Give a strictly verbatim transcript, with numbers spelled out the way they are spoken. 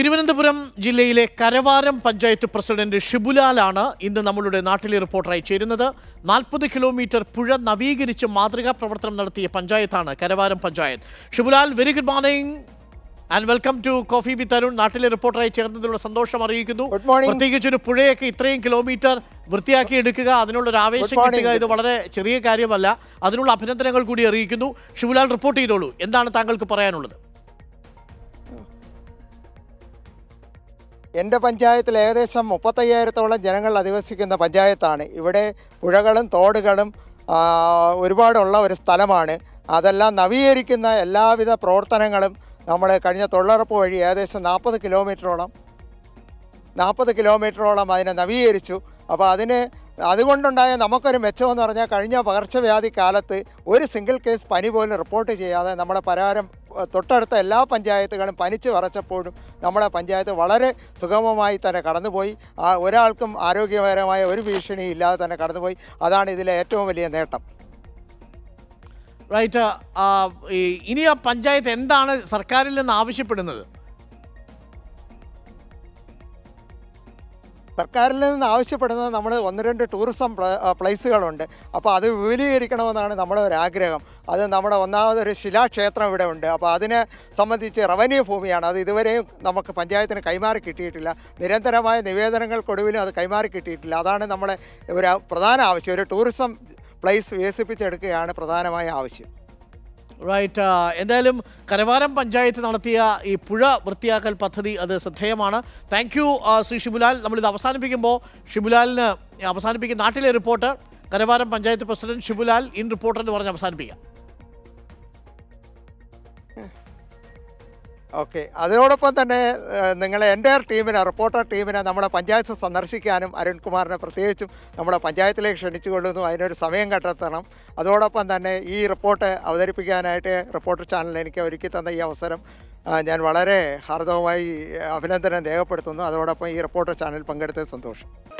തിരുവനന്തപുരം ജില്ലയിലെ കരവാരം പഞ്ചായത്ത് പ്രസിഡന്റ് ഷിബു ലാൽ ആണ് ഇന്ന് നമ്മളുടെ നാട്ടിലെ റിപ്പോർട്ടറായി ചേരുന്നത്. നാൽപ്പത് കിലോമീറ്റർ പുഴ നവീകരിച്ച് മാതൃകാ പ്രവർത്തനം നടത്തിയ പഞ്ചായത്താണ് Karavaram panchayat. Shibu Lal, very good morning and welcome to coffee with Arun. നാട്ടിലെ റിപ്പോർട്ടറായി ചേർന്നതിലുള്ള സന്തോഷം അറിയിക്കുന്നു. പ്രത്യേകിച്ച് ഒരു പുഴയൊക്കെ ഇത്രയും കിലോമീറ്റർ വൃത്തിയാക്കി എടുക്കുക, അതിനുള്ളൊരു ആവേശം കിട്ടുക, ഇത് വളരെ ചെറിയ കാര്യമല്ല. അതിനുള്ള അഭിനന്ദനങ്ങൾ കൂടി അറിയിക്കുന്നു. ഷിബു ലാൽ, റിപ്പോർട്ട് ചെയ്തോളൂ, എന്താണ് താങ്കൾക്ക് പറയാനുള്ളത്? എൻ്റെ പഞ്ചായത്തിൽ ഏകദേശം മുപ്പത്തയ്യായിരത്തോളം ജനങ്ങൾ അധിവസിക്കുന്ന പഞ്ചായത്താണ്. ഇവിടെ പുഴകളും തോടുകളും ഒരുപാടുള്ള ഒരു സ്ഥലമാണ്. അതെല്ലാം നവീകരിക്കുന്ന എല്ലാവിധ പ്രവർത്തനങ്ങളും നമ്മൾ കഴിഞ്ഞ തൊഴിലുറപ്പ് വഴി ഏകദേശം നാൽപ്പത് കിലോമീറ്ററോളം നാൽപ്പത് കിലോമീറ്ററോളം അതിനെ നവീകരിച്ചു. അപ്പോൾ അതിന് അതുകൊണ്ടുണ്ടായ നമുക്കൊരു മെച്ചമെന്ന് പറഞ്ഞാൽ കഴിഞ്ഞ പകർച്ചവ്യാധി കാലത്ത് ഒരു സിംഗിൾ കേസ് പനി പോലും റിപ്പോർട്ട് ചെയ്യാതെ നമ്മുടെ പരാരം തൊട്ടടുത്ത എല്ലാ പഞ്ചായത്തുകളും പനിച്ച് വരച്ചപ്പോഴും നമ്മുടെ പഞ്ചായത്ത് വളരെ സുഗമമായി തന്നെ കടന്നുപോയി. ഒരാൾക്കും ആരോഗ്യപരമായ ഒരു ഭീഷണി ഇല്ലാതെ തന്നെ കടന്നുപോയി. അതാണ് ഇതിലെ ഏറ്റവും വലിയ നേട്ടം. റൈറ്റ്. ഇനി ആ പഞ്ചായത്ത് എന്താണ് സർക്കാരിൽ നിന്ന് ആവശ്യപ്പെടുന്നത്? സർക്കാരിൽ നിന്ന് ആവശ്യപ്പെടുന്നത് നമ്മൾ ഒന്ന് രണ്ട് ടൂറിസം പ്ലേസുകളുണ്ട്, അപ്പോൾ അത് വിപുലീകരിക്കണമെന്നാണ് നമ്മുടെ ഒരു ആഗ്രഹം. അത് നമ്മുടെ ഒന്നാമതൊരു ശിലാക്ഷേത്രം ഇവിടെ ഉണ്ട്. അപ്പോൾ അതിനെ സംബന്ധിച്ച് റവന്യൂ ഭൂമിയാണ്. അത് ഇതുവരെയും നമുക്ക് പഞ്ചായത്തിന് കൈമാറി കിട്ടിയിട്ടില്ല. നിരന്തരമായ നിവേദനങ്ങൾക്കൊടുവിലും അത് കൈമാറി കിട്ടിയിട്ടില്ല. അതാണ് നമ്മുടെ ഒരു പ്രധാന ആവശ്യം. ഒരു ടൂറിസം പ്ലേസ് വികസിപ്പിച്ചെടുക്കുകയാണ് പ്രധാനമായ ആവശ്യം. റൈറ്റ്. എന്തായാലും കരവാരം പഞ്ചായത്ത് നടത്തിയ ഈ പുഴ വൃത്തിയാക്കൽ പദ്ധതി അത് ശ്രദ്ധേയമാണ്. Thank you Shri Shibu Lal. നമ്മളിത് അവസാനിപ്പിക്കുമ്പോൾ ഷിബു ലാലിന് അവസാനിപ്പിക്കുന്ന നാട്ടിലെ reporter Karavaram panchayat president Shibu Lal in reporter എന്ന് പറഞ്ഞ് അവസാനിപ്പിക്കാം. ഓക്കെ. അതോടൊപ്പം തന്നെ നിങ്ങളെ എൻ്റയർ ടീമിനെ, റിപ്പോർട്ടർ ടീമിനെ നമ്മുടെ പഞ്ചായത്ത് സന്ദർശിക്കാനും അരുൺകുമാറിനെ പ്രത്യേകിച്ചും നമ്മുടെ പഞ്ചായത്തിലേക്ക് ക്ഷണിച്ചുകൊള്ളുന്നു. അതിനൊരു സമയം കണ്ടെത്തണം. അതോടൊപ്പം തന്നെ ഈ റിപ്പോർട്ട് അവതരിപ്പിക്കാനായിട്ട് റിപ്പോർട്ടർ ചാനൽ എനിക്ക് ഒരുക്കി തന്ന ഈ അവസരം ഞാൻ വളരെ ഹാർദവമായി അഭിനന്ദനം രേഖപ്പെടുത്തുന്നു. അതോടൊപ്പം ഈ റിപ്പോർട്ടർ ചാനൽ പങ്കെടുത്തത് സന്തോഷം.